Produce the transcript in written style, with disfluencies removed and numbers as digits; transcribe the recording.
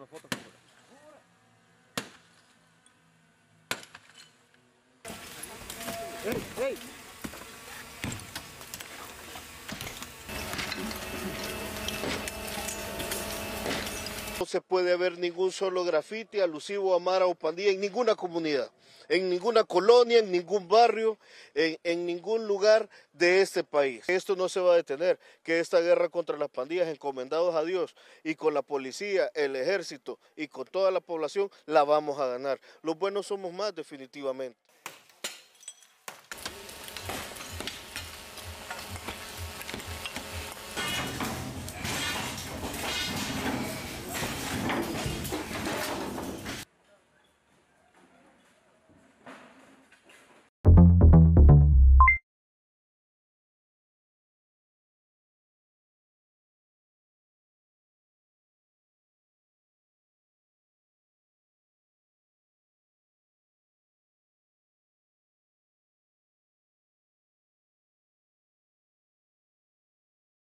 una foto. ¡Ey! ¡Ey! No se puede ver ningún solo grafiti alusivo a Mara o pandilla en ninguna comunidad, en ninguna colonia, en ningún barrio, en ningún lugar de este país. Esto no se va a detener, que esta guerra contra las pandillas, encomendados a Dios y con la policía, el ejército y con toda la población, la vamos a ganar. Los buenos somos más definitivamente.